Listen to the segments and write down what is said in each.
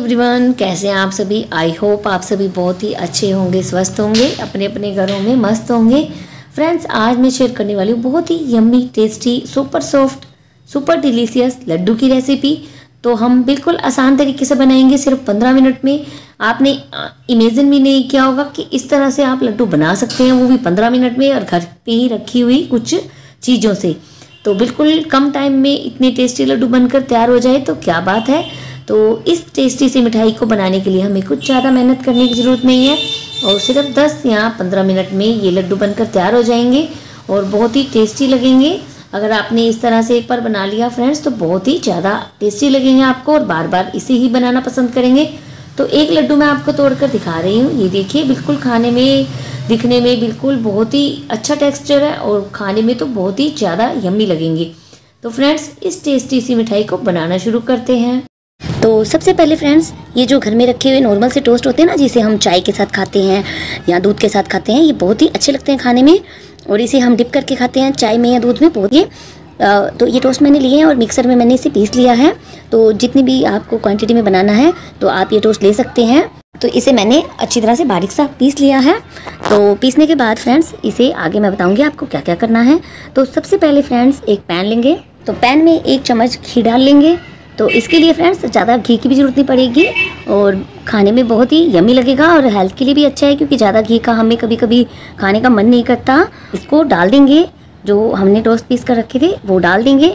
Everyone, कैसे हैं आप सभी। आई होप आप सभी बहुत ही अच्छे होंगे, स्वस्थ होंगे, अपने अपने घरों में मस्त होंगे। फ्रेंड्स, आज मैं शेयर करने वाली हूँ बहुत ही yummy, tasty, super soft, super delicious Laddu की रेसिपी। तो हम बिल्कुल आसान तरीके से बनाएंगे, सिर्फ 15 मिनट में। आपने इमेजिन भी नहीं किया होगा कि इस तरह से आप लड्डू बना सकते हैं, वो भी 15 मिनट में और घर पर ही रखी हुई कुछ चीज़ों से। तो बिल्कुल कम टाइम में इतने टेस्टी लड्डू बनकर तैयार हो जाए तो क्या बात है। तो इस टेस्टी सी मिठाई को बनाने के लिए हमें कुछ ज़्यादा मेहनत करने की ज़रूरत नहीं है और सिर्फ 10 या 15 मिनट में ये लड्डू बनकर तैयार हो जाएंगे और बहुत ही टेस्टी लगेंगे। अगर आपने इस तरह से एक बार बना लिया फ्रेंड्स तो बहुत ही ज़्यादा टेस्टी लगेंगे आपको और बार बार इसे ही बनाना पसंद करेंगे। तो एक लड्डू मैं आपको तोड़कर दिखा रही हूँ। ये देखिए, बिल्कुल खाने में, दिखने में बिल्कुल बहुत ही अच्छा टेक्स्चर है और खाने में तो बहुत ही ज़्यादा यम्मी लगेंगे। तो फ्रेंड्स, इस टेस्टी सी मिठाई को बनाना शुरू करते हैं। तो सबसे पहले फ्रेंड्स, ये जो घर में रखे हुए नॉर्मल से टोस्ट होते हैं ना, जिसे हम चाय के साथ खाते हैं या दूध के साथ खाते हैं, ये बहुत ही अच्छे लगते हैं खाने में और इसे हम डिप करके खाते हैं चाय में या दूध में। बहुत तो ये टोस्ट मैंने लिए हैं और मिक्सर में मैंने इसे पीस लिया है। तो जितनी भी आपको क्वांटिटी में बनाना है तो आप ये टोस्ट ले सकते हैं। तो इसे मैंने अच्छी तरह से बारीक सा पीस लिया है। तो पीसने के बाद फ्रेंड्स, इसे आगे मैं बताऊंगी आपको क्या क्या करना है। तो सबसे पहले फ्रेंड्स, एक पैन लेंगे तो पैन में 1 चम्मच घी डाल लेंगे। तो इसके लिए फ्रेंड्स ज़्यादा घी की भी ज़रूरत नहीं पड़ेगी और खाने में बहुत ही यम्मी लगेगा और हेल्थ के लिए भी अच्छा है, क्योंकि ज़्यादा घी का हमें कभी कभी खाने का मन नहीं करता। इसको डाल देंगे, जो हमने टोस्ट पीस कर रखे थे वो डाल देंगे।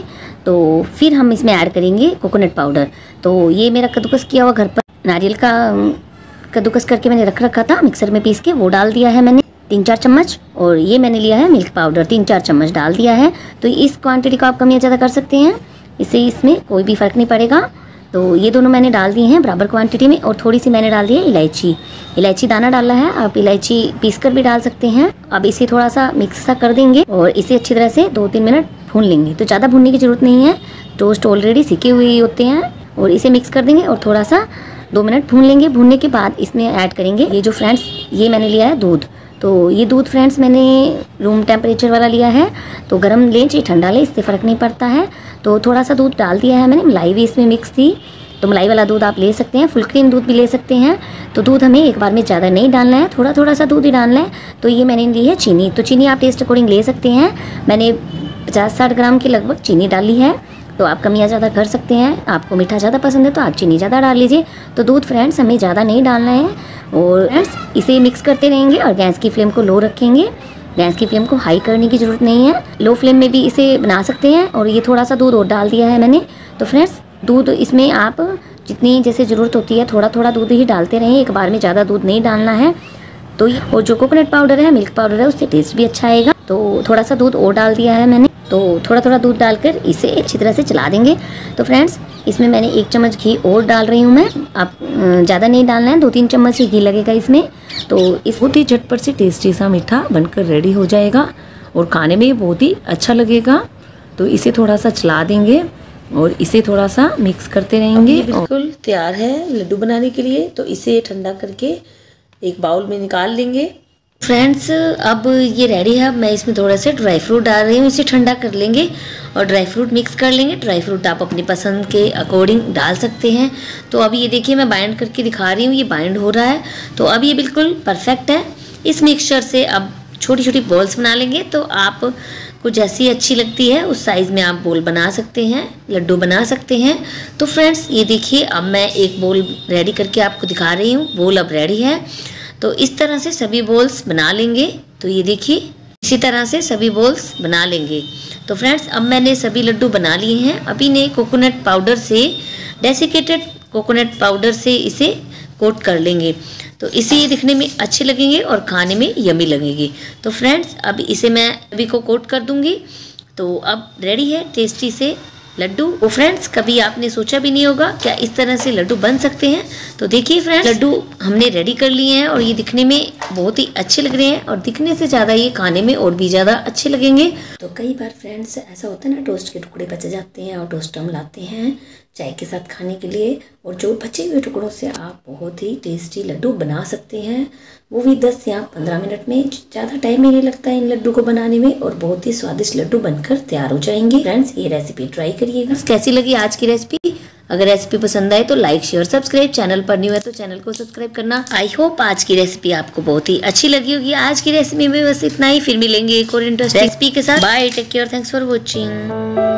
तो फिर हम इसमें ऐड करेंगे कोकोनट पाउडर। तो ये मेरा कद्दूकस किया हुआ घर पर नारियल का कद्दूकस करके मैंने रख रखा था, मिक्सर में पीस के वो डाल दिया है मैंने 3-4 चम्मच। और ये मैंने लिया है मिल्क पाउडर, 3-4 चम्मच डाल दिया है। तो इस क्वांटिटी को आप कम या ज़्यादा कर सकते हैं, इससे इसमें कोई भी फ़र्क नहीं पड़ेगा। तो ये दोनों मैंने डाल दिए हैं बराबर क्वांटिटी में और थोड़ी सी मैंने डाल दी है इलायची। इलायची दाना डाला है, आप इलायची पीसकर भी डाल सकते हैं। अब इसे थोड़ा सा मिक्स सा कर देंगे और इसे अच्छी तरह से 2-3 मिनट भून लेंगे। तो ज़्यादा भूनने की ज़रूरत नहीं है, टोस्ट ऑलरेडी सिके हुए होते हैं। और इसे मिक्स कर देंगे और थोड़ा सा 2 मिनट भून लेंगे। भूनने के बाद इसमें ऐड करेंगे ये जो फ्रेंड्स, ये मैंने लिया है दूध। तो ये दूध फ्रेंड्स मैंने रूम टेम्परेचर वाला लिया है, तो गर्म लें चाहे ठंडा लें इससे फ़र्क नहीं पड़ता है। तो थोड़ा सा दूध डाल दिया है मैंने, मलाई भी इसमें मिक्स थी, तो मलाई वाला दूध आप ले सकते हैं, फुल क्रीम दूध भी ले सकते हैं। तो दूध हमें एक बार में ज़्यादा नहीं डालना है, थोड़ा थोड़ा सा दूध ही डालना है। तो ये मैंने ली है चीनी, तो चीनी आप टेस्ट अकॉर्डिंग ले सकते हैं। मैंने 50-60 ग्राम के लगभग चीनी डाली है, तो आप कम या ज़्यादा कर सकते हैं। आपको मीठा ज़्यादा पसंद है तो आप चीनी ज़्यादा डाल लीजिए। तो दूध फ्रेंड्स हमें ज़्यादा नहीं डालना है और फ्रेंड्स इसे मिक्स करते रहेंगे और गैस की फ्लेम को लो रखेंगे। गैस की फ्लेम को हाई करने की ज़रूरत नहीं है, लो फ्लेम में भी इसे बना सकते हैं। और ये थोड़ा सा दूध और डाल दिया है मैंने। तो फ्रेंड्स दूध इसमें आप जितनी जैसे ज़रूरत होती है थोड़ा थोड़ा दूध ही डालते रहें, एक बार में ज़्यादा दूध नहीं डालना है। तो और जो कोकोनट पाउडर है, मिल्क पाउडर है, उससे टेस्ट भी अच्छा आएगा। तो थोड़ा सा दूध और डाल दिया है मैंने। तो थोड़ा थोड़ा दूध डालकर इसे अच्छी तरह से चला देंगे। तो फ्रेंड्स इसमें मैंने 1 चम्मच घी और डाल रही हूँ मैं, आप ज़्यादा नहीं डालना है, 2-3 चम्मच ही घी लगेगा इसमें। तो इस बहुत ही झटपट से टेस्टी सा मीठा बनकर रेडी हो जाएगा और खाने में बहुत ही अच्छा लगेगा। तो इसे थोड़ा सा चला देंगे और इसे थोड़ा सा मिक्स करते रहेंगे। बिल्कुल तैयार है लड्डू बनाने के लिए। तो इसे ठंडा करके एक बाउल में निकाल लेंगे। फ्रेंड्स अब ये रेडी है। अब मैं इसमें थोड़ा सा ड्राई फ्रूट डाल रही हूँ, इसे ठंडा कर लेंगे और ड्राई फ्रूट मिक्स कर लेंगे। ड्राई फ्रूट आप अपनी पसंद के अकॉर्डिंग डाल सकते हैं। तो अब ये देखिए, मैं बाइंड करके दिखा रही हूँ, ये बाइंड हो रहा है। तो अब ये बिल्कुल परफेक्ट है। इस मिक्सचर से अब छोटी छोटी बॉल्स बना लेंगे। तो आप को जैसी अच्छी लगती है उस साइज़ में आप बॉल बना सकते हैं, लड्डू बना सकते हैं। तो फ्रेंड्स ये देखिए, अब मैं एक बॉल रेडी करके आपको दिखा रही हूँ। बॉल अब रेडी है। तो इस तरह से सभी बॉल्स बना लेंगे। तो ये देखिए, इसी तरह से सभी बॉल्स बना लेंगे। तो फ्रेंड्स अब मैंने सभी लड्डू बना लिए हैं। अभी ने कोकोनट पाउडर से, डेसिकेटेड कोकोनट पाउडर से इसे कोट कर लेंगे। तो इसे ये दिखने में अच्छे लगेंगे और खाने में यम्मी लगेंगे। तो फ्रेंड्स अब इसे मैं सभी को कोट कर दूंगी। तो अब रेडी है टेस्टी से लड्डू। वो फ्रेंड्स कभी आपने सोचा भी नहीं होगा क्या इस तरह से लड्डू बन सकते हैं। तो देखिए फ्रेंड्स, लड्डू हमने रेडी कर लिए हैं और ये दिखने में बहुत ही अच्छे लग रहे हैं और दिखने से ज़्यादा ये खाने में और भी ज़्यादा अच्छे लगेंगे। तो कई बार फ्रेंड्स ऐसा होता है ना, टोस्ट के टुकड़े बच जाते हैं और टोस्ट हम लाते हैं चाय के साथ खाने के लिए। और जो बचे हुए टुकड़ों से आप बहुत ही टेस्टी लड्डू बना सकते हैं, वो भी 10 या 15 मिनट में। ज़्यादा टाइम ही नहीं लगता है इन लड्डू को बनाने में और बहुत ही स्वादिष्ट लड्डू बनकर तैयार हो जाएंगे। फ्रेंड्स ये रेसिपी ट्राई करिएगा। कैसी लगी आज की रेसिपी अगर रेसिपी पसंद आए तो लाइक शेयर सब्सक्राइब, चैनल पर न्यू है तो चैनल को सब्सक्राइब करना। आई होप आज की रेसिपी आपको बहुत ही अच्छी लगी होगी। आज की रेसिपी में बस इतना ही, फिर मिलेंगे एक और इंटरेस्टिंग रेसिपी के साथ। Bye, take care, thanks for watching.